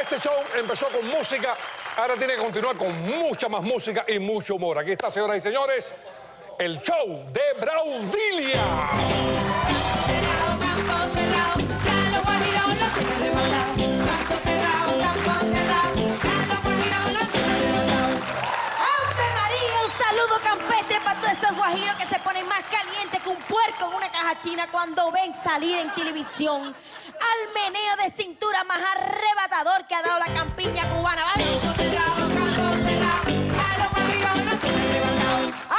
Este show empezó con música, ahora tiene que continuar con mucha más música y mucho humor. Aquí está, señoras y señores, el show de Braudilia. Guajiros que se ponen más calientes que un puerco en una caja china cuando ven salir en televisión al meneo de cintura más arrebatador que ha dado la campiña cubana.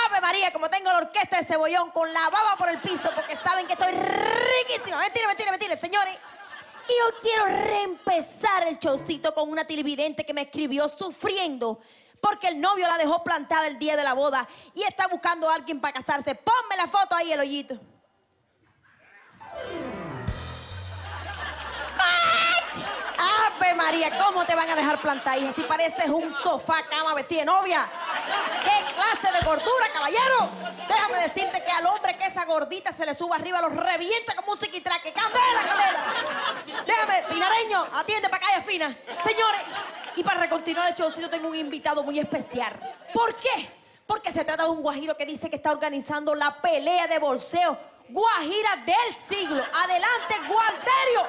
Ave María, como tengo la orquesta de Cebollón con la baba por el piso porque saben que estoy riquísima. Mentira, señores. Y yo quiero reempezar el showcito con una televidente que me escribió sufriendo porque el novio la dejó plantada el día de la boda y está buscando a alguien para casarse. Ponme la foto ahí, el hoyito. ¡Mach! ¡Ave María! ¿Cómo te van a dejar plantada, hija? Si pareces un sofá, cama, vestida de novia. ¡Qué clase de gordura, caballero! Déjame decirte que al hombre que esa gordita se le suba arriba los revienta como un tiquitraque. ¡Candela! Déjame, pinareño, atiende para calle fina. Señores, y para continuar el showcito tengo un invitado muy especial. ¿Por qué? Porque se trata de un guajiro que dice que está organizando la pelea de bolseo guajira del siglo. ¡Adelante, Gualterio!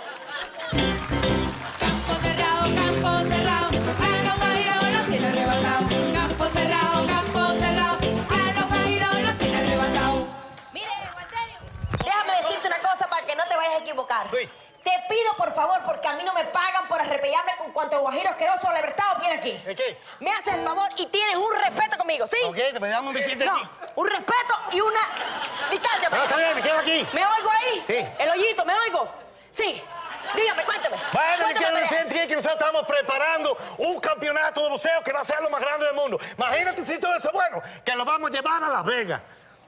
Campo cerrado, a los guajiros los tiene arrebatados. Campo cerrado, a los guajiros los tiene arrebatados. Mire, Gualterio, déjame decirte una cosa para que no te vayas a equivocar. Sí. Te pido, por favor, porque a mí no me pagan por arrepellarme con cuanto guajiro asqueroso o libertado viene aquí. ¿De qué? Me haces el favor y tienes un respeto conmigo, ¿sí? Ok, te pedimos un visita aquí. Un respeto y una distancia. No, está bien, me quedo aquí. ¿Me oigo ahí? Sí. ¿El hoyito, me oigo? Sí. Dígame, cuéntame. Bueno, yo quiero decirte que nosotros estamos preparando un campeonato de boxeo que va a ser lo más grande del mundo. Imagínate si todo eso es bueno, que lo vamos a llevar a Las Vegas.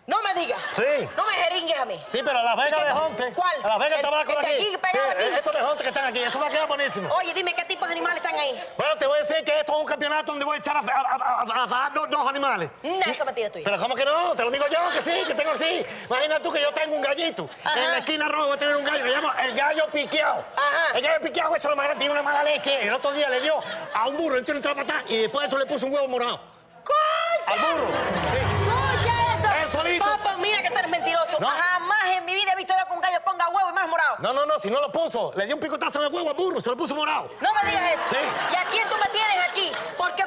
No me digas. Sí. No me jeringues a mí. Sí, pero a Las Vegas de Jonte. ¿Cuál? A Las Vegas el tabaco de aquí. Sí, esos de Jonte que están aquí. Eso va a quedar buenísimo. Oye, dime, ¿qué tipos de animales están ahí? Bueno, te voy a decir que esto es un campeonato donde voy a echar a dos animales. No, eso mentira tuya. Pero ¿cómo que no? Te lo digo yo, que sí, que tengo así. Imagina tú que yo tengo un gallito. Ajá. En la esquina roja voy a tener un gallo. Le llamo el gallo piqueado. Ajá. El gallo piqueado, eso lo más grande, tiene una mala leche. El otro día le dio a un burro, él tiene una patada y después de eso le puso un huevo morado. ¡Concha! Al burro. Sí. Papá, mira que tú eres mentiroso. No. Jamás en mi vida he visto yo que un gallo ponga huevo y más morado. No, si no lo puso. Le dio un picotazo de huevo al burro, se lo puso morado. No me digas eso. Sí. ¿Y a quién tú me tienes aquí? Porque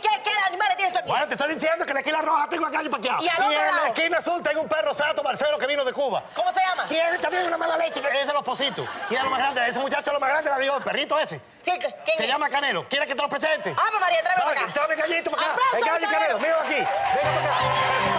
¿qué animales tienes tú aquí? Bueno, te estoy diciendo que en la esquina roja tengo a gallo paqueado. Y en la esquina azul tengo un perro santo, Marcelo, que vino de Cuba. ¿Cómo se llama? Tiene también una mala leche, que es de los pocitos. Y es lo más grande, ese muchacho es lo más grande, la dio el perrito ese. ¿Quién se llama Canelo? ¿Quieres que te lo presente? Ah, María, tráeme acá. Tráeme gallito para acá. El gallo Canelo, míralo aquí. Venga para acá.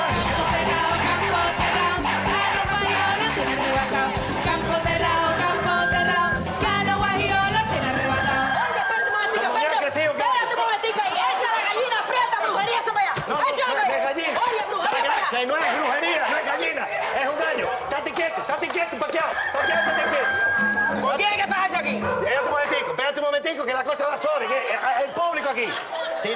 No es brujería, no es gallina, es un gallo. Estate quieto, paqueado, estate quieto. ¿Qué es que pasa aquí? Espérate un momentico, que la cosa va sola, el público aquí. Si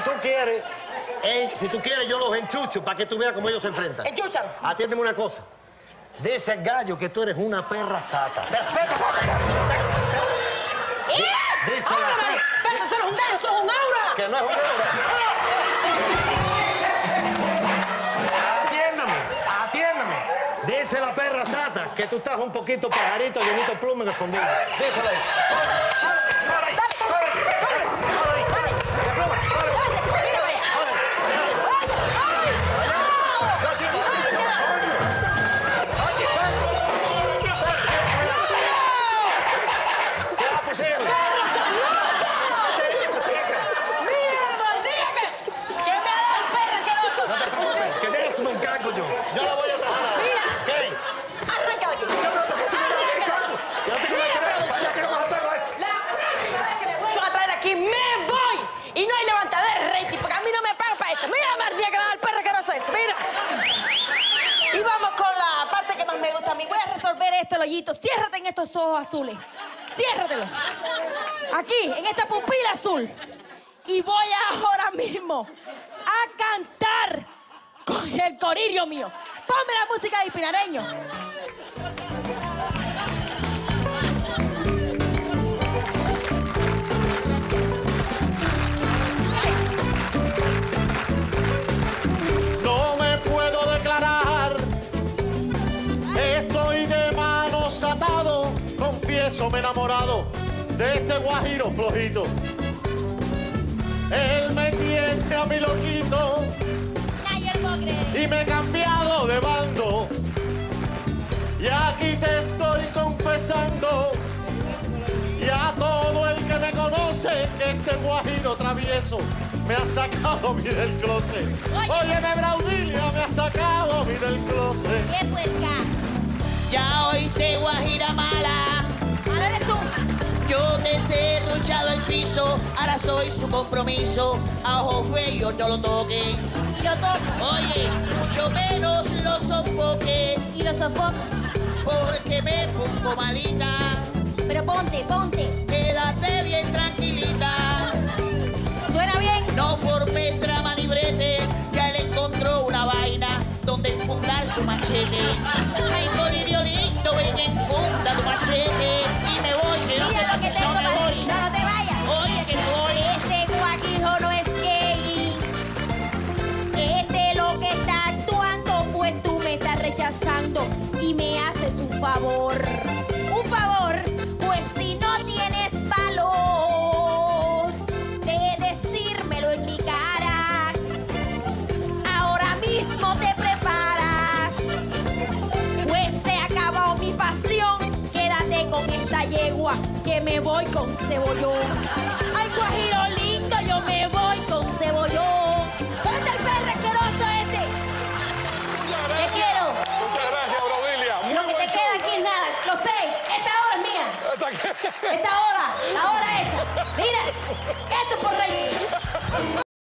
tú quieres, yo los enchucho para que tú veas cómo ellos se enfrentan. Enchúchalo. Atiéndeme una cosa. Dice el gallo que tú eres una perra sata. ¡Respeta, dice la perra! ¡Pero eso no es un gallo, eso es un aura! Que no es un aura. Dice la perra sata que tú estás un poquito pajarito, llenito pluma en el fondillo. Díselo ahí. Ciérrate en estos ojos azules. Ciérratelos. Aquí, en esta pupila azul. Y voy ahora mismo a cantar con el corillo mío. Ponme la música ahí, pinareño. enorme enamorado de este guajiro flojito. Él me tiene a mi loquito y me he cambiado de bando. Y aquí te estoy confesando y a todo el que me conoce que este guajiro travieso me ha sacado a mí del closet. Óyeme, Braudilia, me ha sacado a mí del closet. ¡Qué puerca! Ya oíste, guajira mala. ¿Mala eres tú? Yo te he ruchado el piso, ahora soy su compromiso. A ojos bellos no lo toquen. Y lo toco. Oye, mucho menos los sofoques. Y los sofoco. Porque me pongo malita. Pero ponte, ponte. Quédate bien tranquilita. ¿Suena bien? No formes drama ni brete, ya él encontró una vaina donde enfundar su machete. Ay, colirio lindo, ven, enfunda tu machete. Y me voy, que no. Mira lo que tengo para ti. No, no te vayas. Oye, que voy. Este guaquijo no es gay. Este lo que está actuando, pues tú me estás rechazando. Y me haces un favor. ¿Un favor? Pues si no tienes valor de decírmelo en mi cara, ahora mismo te preparas, pues se acabó mi pasión. Quédate con esta yegua que me voy con cebollón. Ay, guajiro lindo, yo me voy con cebollón. ¿Dónde está el perro asqueroso este? Te quiero. Muchas gracias, Braudilia. Lo que te queda aquí es nada, lo sé. Esta hora es mía. Esta hora, la hora esta. Mira, esto es correcto.